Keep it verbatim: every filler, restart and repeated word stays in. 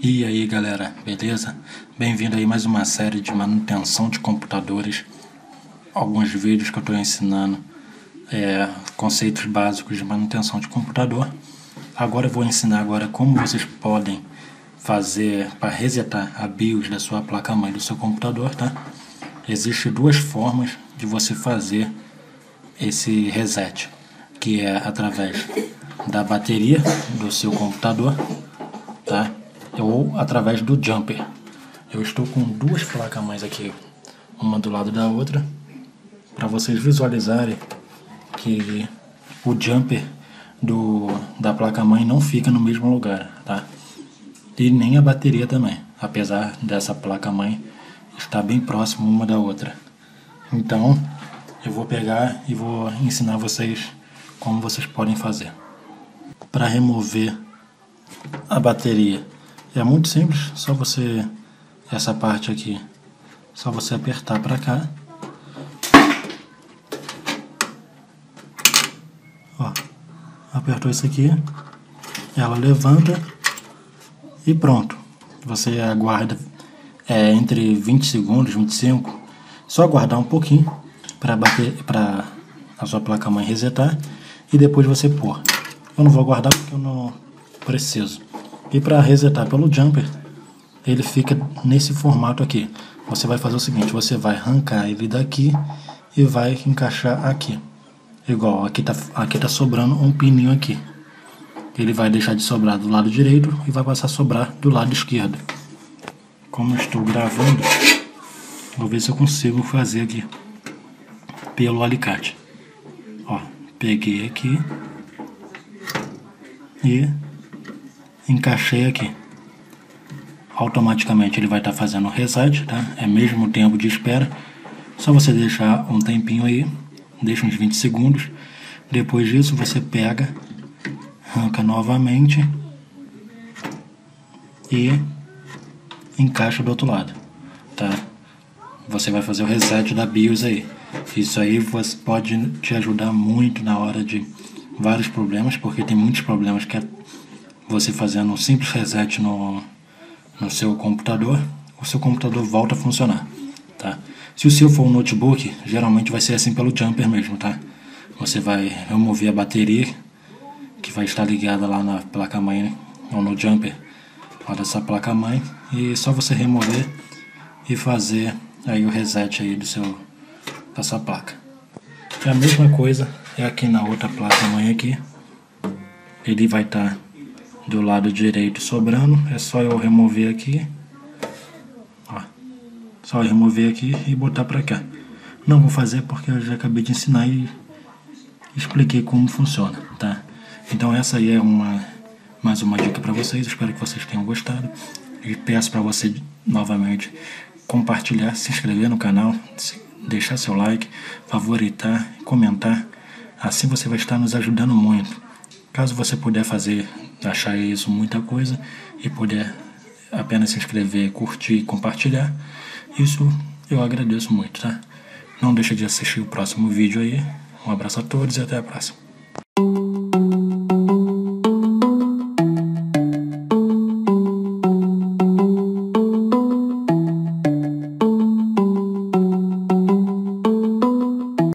E aí galera, beleza? Bem-vindo aí mais uma série de manutenção de computadores. Alguns vídeos que eu estou ensinando é, conceitos básicos de manutenção de computador. Agora eu vou ensinar agora como vocês podem fazer para resetar a BIOS da sua placa-mãe do seu computador, tá? Existem duas formas de você fazer esse reset, que é através da bateria do seu computador, tá? Ou através do jumper. Eu estou com duas placas-mães aqui, uma do lado da outra, para vocês visualizarem que o jumper do, da placa-mãe não fica no mesmo lugar, tá? E nem a bateria também, apesar dessa placa-mãe estar bem próximo uma da outra. Então eu vou pegar e vou ensinar vocês como vocês podem fazer. Para remover a bateria é muito simples, só você, essa parte aqui, só você apertar para cá. Ó, apertou isso aqui, ela levanta e pronto. Você aguarda é, entre vinte segundos, vinte e cinco, só aguardar um pouquinho para bater, para a sua placa-mãe resetar e depois você pôr. Eu não vou aguardar porque eu não preciso. E para resetar pelo jumper, ele fica nesse formato aqui. Você vai fazer o seguinte, você vai arrancar ele daqui e vai encaixar aqui. Igual, aqui tá, aqui tá sobrando um pininho aqui. Ele vai deixar de sobrar do lado direito e vai passar a sobrar do lado esquerdo. Como eu estou gravando, vou ver se eu consigo fazer aqui pelo alicate. Ó, peguei aqui e encaixei aqui. Automaticamente ele vai estar tá fazendo o reset, tá? É mesmo tempo de espera. Só você deixar um tempinho aí, deixa uns vinte segundos. Depois disso você pega, arranca novamente e encaixa do outro lado, tá? Você vai fazer o reset da BIOS aí. Isso aí você pode te ajudar muito na hora de vários problemas, porque tem muitos problemas que é você fazendo um simples reset no, no seu computador, o seu computador volta a funcionar, tá? Se o seu for um notebook, geralmente vai ser assim pelo jumper mesmo, tá? Você vai remover a bateria que vai estar ligada lá na placa-mãe, né? Ou no jumper lá dessa placa-mãe, e só você remover e fazer aí o reset aí do seu, da sua placa. E a mesma coisa é aqui na outra placa-mãe aqui, ele vai estar tá do lado direito sobrando, é só eu remover aqui, ó, só eu remover aqui e botar pra cá. Não vou fazer porque eu já acabei de ensinar e expliquei como funciona, tá? Então essa aí é uma, mais uma dica pra vocês, espero que vocês tenham gostado e peço pra você novamente compartilhar, se inscrever no canal, deixar seu like, favoritar, comentar, assim você vai estar nos ajudando muito. Caso você puder fazer, achar isso muita coisa e puder apenas se inscrever, curtir e compartilhar, isso eu agradeço muito, tá? Não deixa de assistir o próximo vídeo aí. Um abraço a todos e até a próxima.